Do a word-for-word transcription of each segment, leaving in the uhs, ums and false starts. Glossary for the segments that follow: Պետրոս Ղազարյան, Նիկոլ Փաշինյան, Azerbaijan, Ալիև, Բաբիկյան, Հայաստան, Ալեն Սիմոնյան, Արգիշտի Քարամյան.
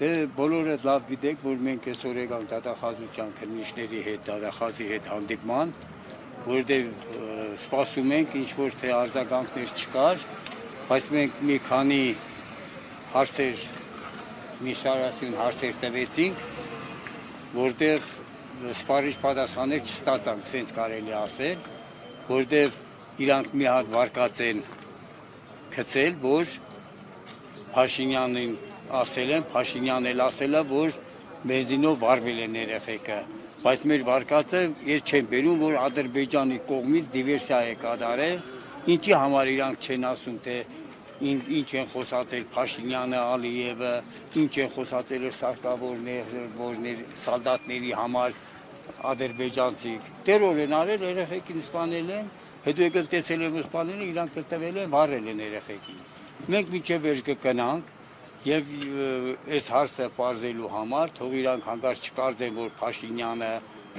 Դե բոլորը լավ գիտեք, որ մենք այսօր եկան դատախազության քննիչների հետ, դատախազի հետ հանդիպման, որտեղ սպասում ենք ինչ որ թե արձագանքներ չկար, բայց մենք մի քանի հարցեր, մի շարասյուն հարցեր տվեցինք, որտեղ սպարիչ պատասխաններ չստացանք, սենց կարելի ասել, որտեղ իրանք մի հատ վարկած են գցել, որ Փաշինյանին ասել են, Փաշինյանն էլ ասել է, որ մեզինով վարվել են երեխեքը, բայց մեր վարկածը երբ չեն բերում, որ Ադրբեջանի կողմից դիվերսիա է կատարել, ինչի համար իրանք չեն ասում, թե ինչ են խոսացել Փաշինյանը, Ալիևը, ինչ են խոսացել սարքավորներ, սալդատների համար ադրբեջանցի, տերոր են արել, երեխեքին սպանել են, հետո եկել տեսել են սպանել են, իրանք տվել են, վարել են երեխեքին։ Մենք մինչև վերջ կգնանք և այս հարցը պարզելու համար, թող իրանք հանկարծ չկարծեն, որ Փաշինյանը,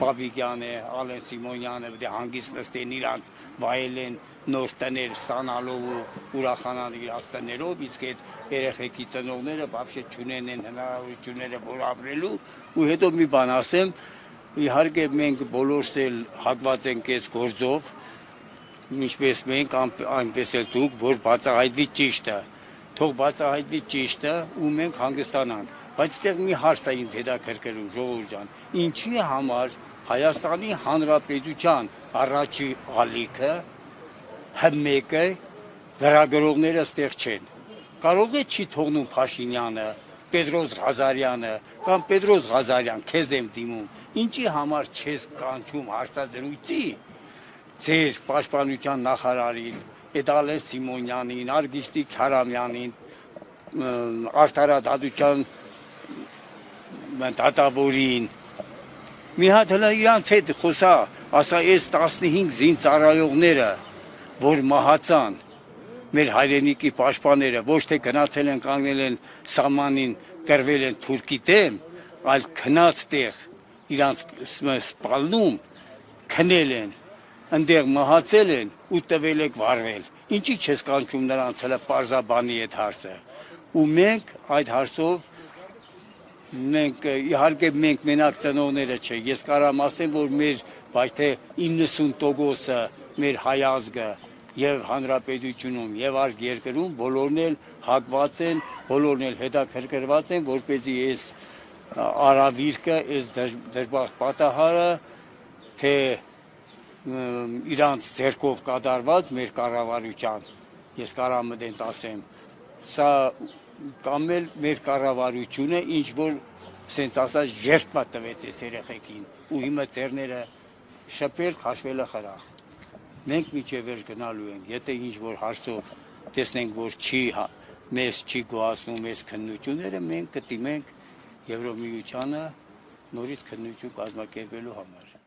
Բաբիկյանը, Ալեն Սիմոնյանը հանգիստ նստեն իրանք վայելեն նոր տներ ստանալով ու ուրախանան իրաց տներով, իսկ այդ երեխեքի ծնողները բաբշե չունեն են հնարավորությունները որ ապրելու, ու հետո մի բան ասեմ, իհարկե մենք բոլորս էլ հակված ենք այս գործով, ինչպես մենք այնպես էլ դուք, որ բացահայտվի ճիշտը, թող բացահայտվի ճիշտը ու մենք հանգստանանք, բայց այստեղ մի հարց է ինձ հետաքրքրում, ժողովուրդ ջան, ինչի համար Հայաստանի Հանրապետության առաջի ալիքը Հ մեկ լրագրողները այստեղ չեն, կարող է չի թողնում Փաշինյանը, Պետրոս Ղազարյանը կամ Պետրոս Ղազարյան քեզ եմ դիմում, ինչի համար չես կանչում հարցազրույցի ձեր պաշտպանության նախարարին, Ալեն Սիմոնյանին, Արգիշտի Քարամյանին, Արտարադատության դատավորին, մի հատ հլա իրանց հետ խոսա, ասա այս տասնհինգ զինծառայողները, որ մահացան, մեր հայրենիքի պաշտպանները, ոչ թե գնացել են, կանգնել են սահմանին, կռվել են թուրքի դեմ, այլ քնած տեղ իրանց սպալնում, քնել են, ընդեղ մահացել են ու տվել եք վարվել, ինչի չես կանչում նրանց հլը պարզաբանի այդ հարցը, ու մենք այդ հարցով, մենք իհարկե մենք մենակ ծնողները չէ, ես կարամ ասեմ, որ մեր բայց թե իննսուն տոկոսը մեր հայազգը և հանրապետությունում և արդ երկրում բոլորն էլ հակված են, բոլորն էլ հետաքրքրված են, որպեսզի այս արավիրկը, այս դժբախտ պատահարը, թե իրանց ձերքով կատարված մեր կառավարության, ես կարամ դենց ասեմ, սա կամ էլ մեր կառավարությունը ինչ որ սենց ասած ժերտմա տվեց այս երեխեքին, ու հիմա ծերները շփել քաշվելը խրախ։ Մենք մինչև վերջ գնալու ենք, եթե ինչ որ հարցով տեսնենք, որ չի մեզ չի գոհացնում այս քննությունները, մենք կդիմենք Եվրամիությանը նորից քննություն կազմակերպելու համար։